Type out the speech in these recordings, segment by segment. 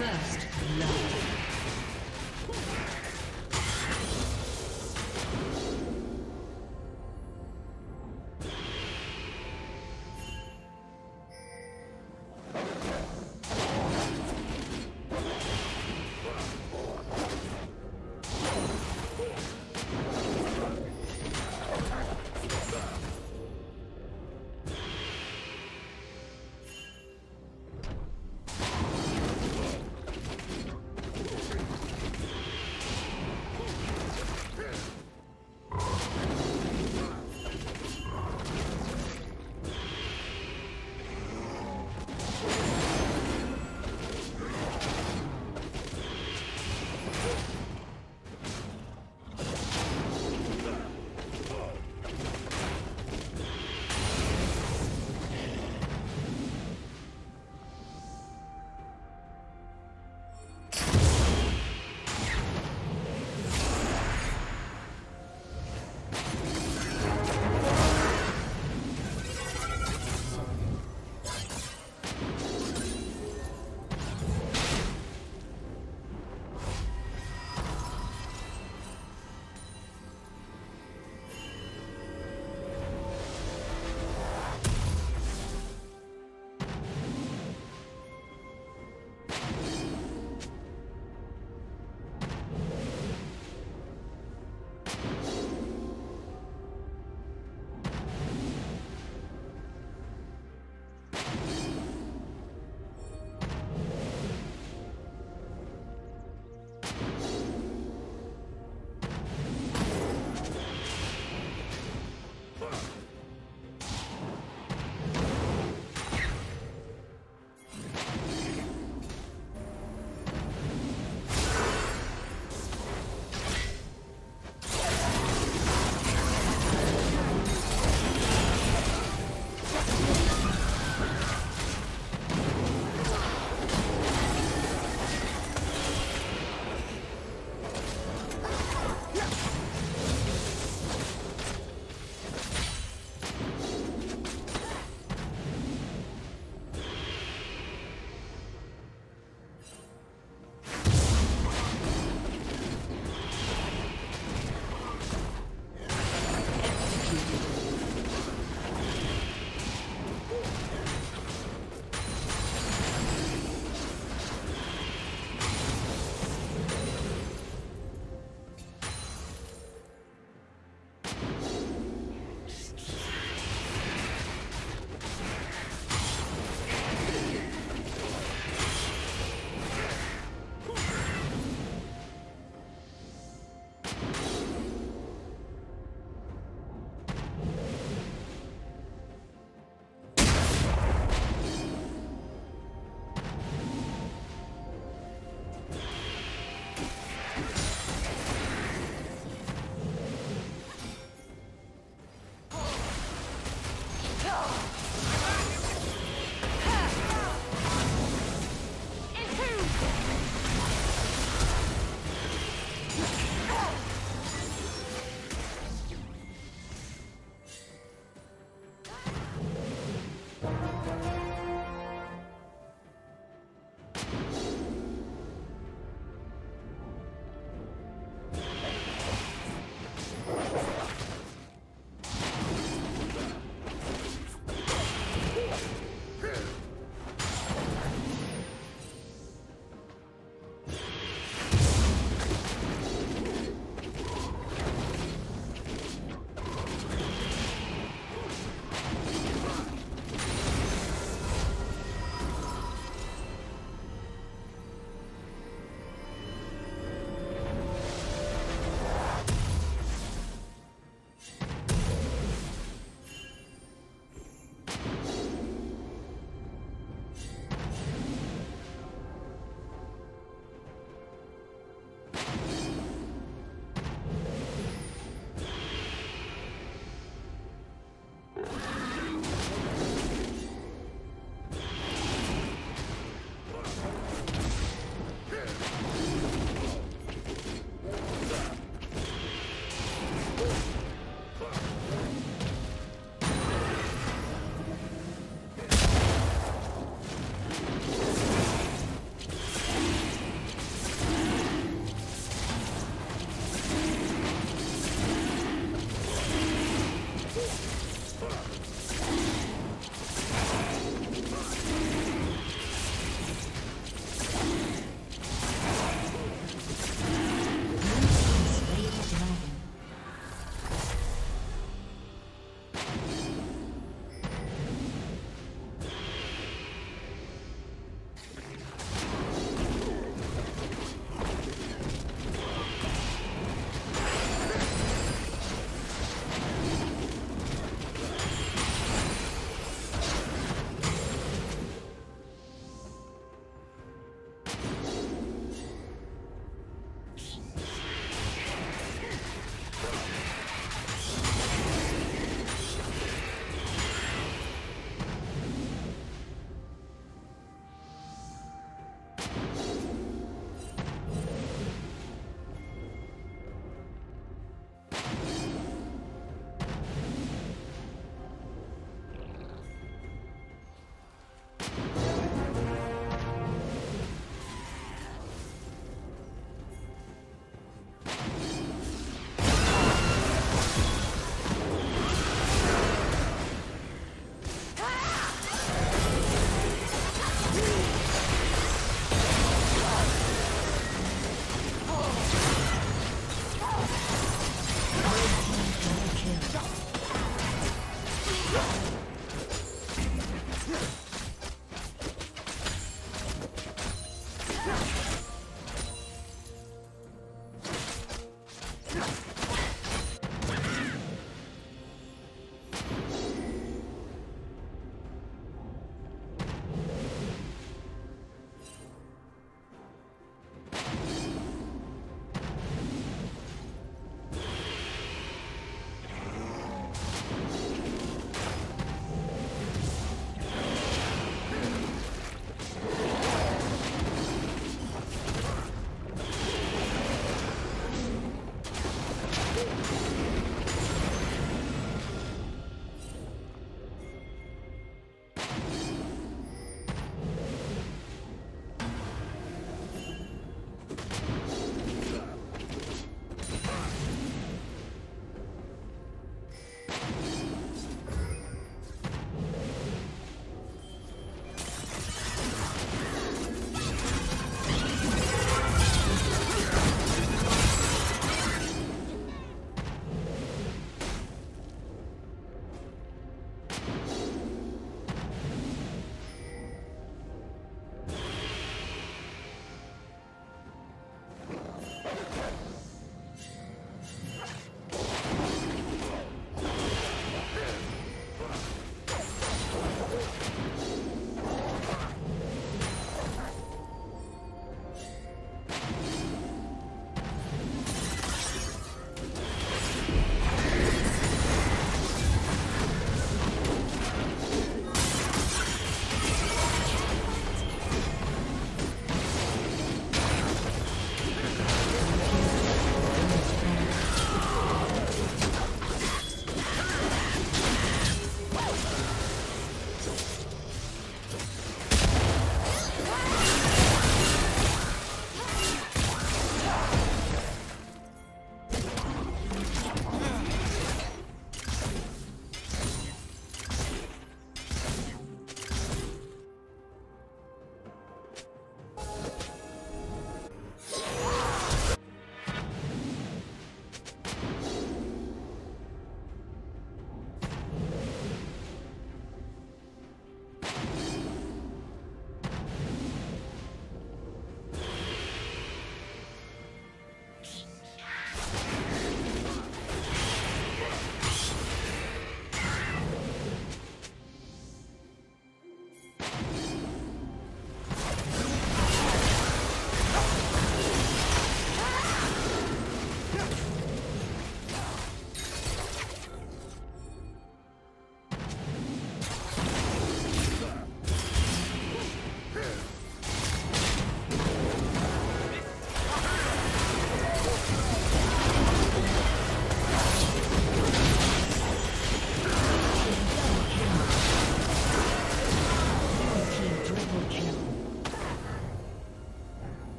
First love.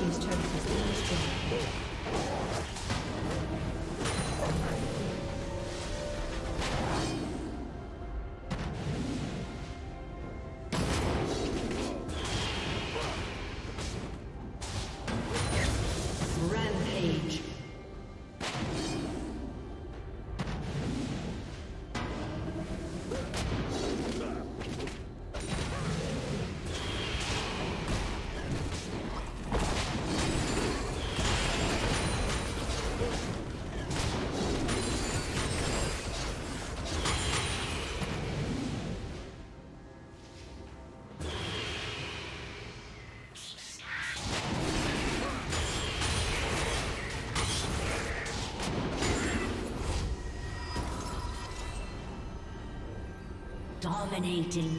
team's turret has been destroyed. Dominating.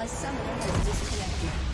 A summoner has disconnected.